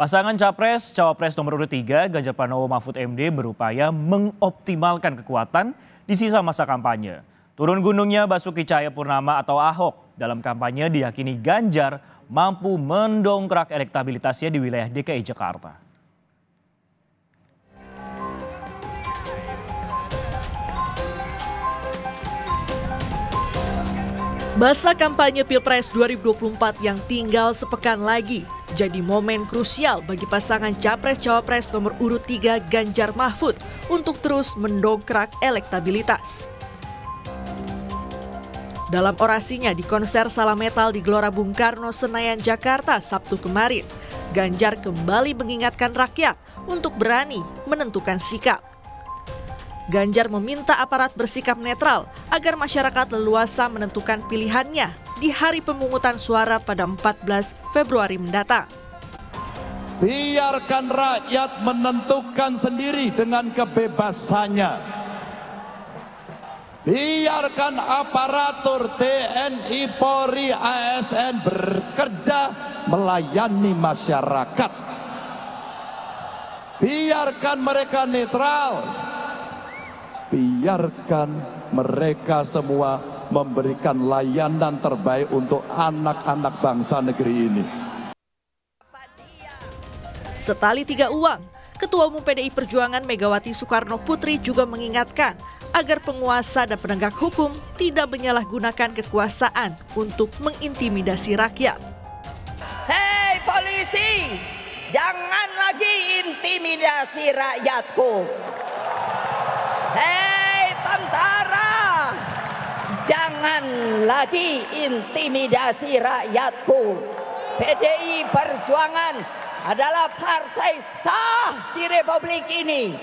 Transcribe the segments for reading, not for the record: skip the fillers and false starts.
Pasangan Capres-Cawapres nomor urut 3 Ganjar Pranowo Mahfud MD berupaya mengoptimalkan kekuatan di sisa masa kampanye. Turun gunungnya Basuki Tjahaja Purnama atau Ahok dalam kampanye diyakini Ganjar mampu mendongkrak elektabilitasnya di wilayah DKI Jakarta. Masa kampanye Pilpres 2024 yang tinggal sepekan lagi jadi momen krusial bagi pasangan Capres-Cawapres nomor urut 3 Ganjar Mahfud untuk terus mendongkrak elektabilitas. Dalam orasinya di konser Salam Metal di Gelora Bung Karno, Senayan, Jakarta, Sabtu kemarin, Ganjar kembali mengingatkan rakyat untuk berani menentukan sikap. Ganjar meminta aparat bersikap netral agar masyarakat leluasa menentukan pilihannya di hari pemungutan suara pada 14 Februari mendatang. Biarkan rakyat menentukan sendiri dengan kebebasannya. Biarkan aparatur TNI, Polri, ASN bekerja melayani masyarakat. Biarkan mereka netral. Biarkan mereka semua memberikan layanan terbaik untuk anak-anak bangsa negeri ini. Setali tiga uang, Ketua Umum PDI Perjuangan Megawati Soekarno Putri juga mengingatkan agar penguasa dan penegak hukum tidak menyalahgunakan kekuasaan untuk mengintimidasi rakyat. Hei polisi, jangan lagi intimidasi rakyatku. Hei tentara, jangan lagi intimidasi rakyatku. PDI Perjuangan adalah partai sah di Republik ini.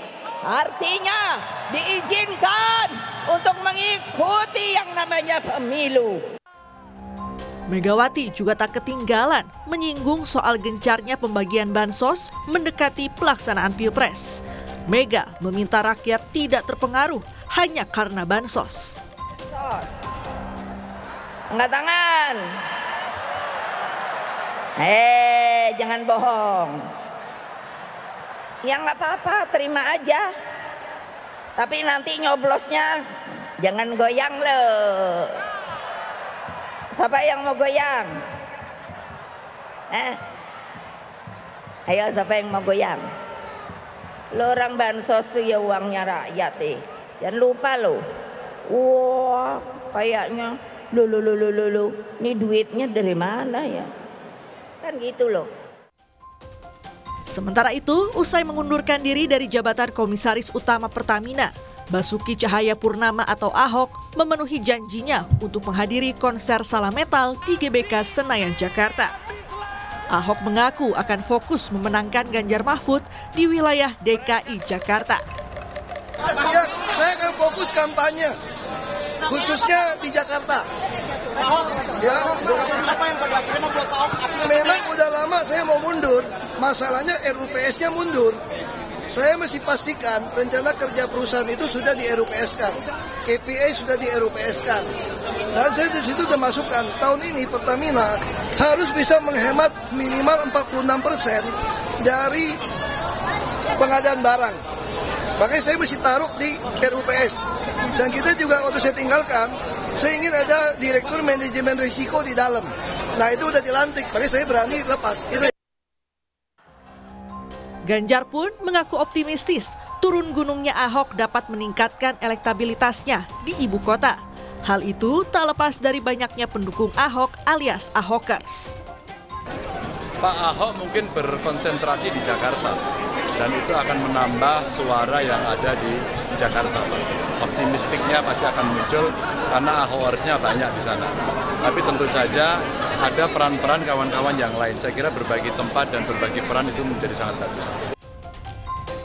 Artinya diizinkan untuk mengikuti yang namanya pemilu. Megawati juga tak ketinggalan menyinggung soal gencarnya pembagian bansos mendekati pelaksanaan Pilpres. Mega meminta rakyat tidak terpengaruh hanya karena bansos. Angkat tangan. Jangan bohong. Ya nggak apa-apa, terima aja. Tapi nanti nyoblosnya jangan goyang loh. Siapa yang mau goyang? Ayo siapa yang mau goyang? Lo orang bansos tuh ya uangnya rakyat Jangan lupa lo. Wah, kayaknya ini duitnya dari mana ya? Kan gitu loh. Sementara itu, usai mengundurkan diri dari jabatan Komisaris Utama Pertamina, Basuki Tjahaja Purnama atau Ahok memenuhi janjinya untuk menghadiri konser Salam Metal di GBK Senayan, Jakarta. Ahok mengaku akan fokus memenangkan Ganjar Mahfud di wilayah DKI Jakarta. Saya akan fokus kampanye, khususnya di Jakarta. Ya, memang udah lama saya mau mundur, masalahnya RUPS-nya mundur. Saya mesti pastikan rencana kerja perusahaan itu sudah di RUPS-kan, KPA sudah di RUPS-kan. Dan saya di situ sudah masukkan, tahun ini Pertamina harus bisa menghemat minimal 46% dari pengadaan barang. Makanya saya mesti taruh di RUPS. Dan kita juga waktu saya tinggalkan, saya ingin ada direktur manajemen risiko di dalam. Nah itu udah dilantik, makanya saya berani lepas. Itu. Ganjar pun mengaku optimistis turun gunungnya Ahok dapat meningkatkan elektabilitasnya di ibu kota. Hal itu tak lepas dari banyaknya pendukung Ahok alias Ahokers. Pak Ahok mungkin berkonsentrasi di Jakarta. Dan itu akan menambah suara yang ada di Jakarta pasti. Optimistiknya pasti akan muncul karena Ahokersnya banyak di sana. Tapi tentu saja ada peran-peran kawan-kawan yang lain. Saya kira berbagi tempat dan berbagi peran itu menjadi sangat bagus.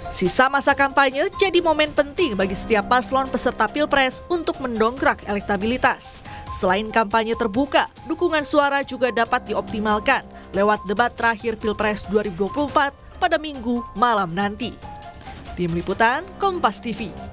Sisa masa kampanye jadi momen penting bagi setiap paslon peserta Pilpres untuk mendongkrak elektabilitas. Selain kampanye terbuka, dukungan suara juga dapat dioptimalkan lewat debat terakhir Pilpres 2024 pada Minggu malam nanti. Tim Liputan Kompas TV.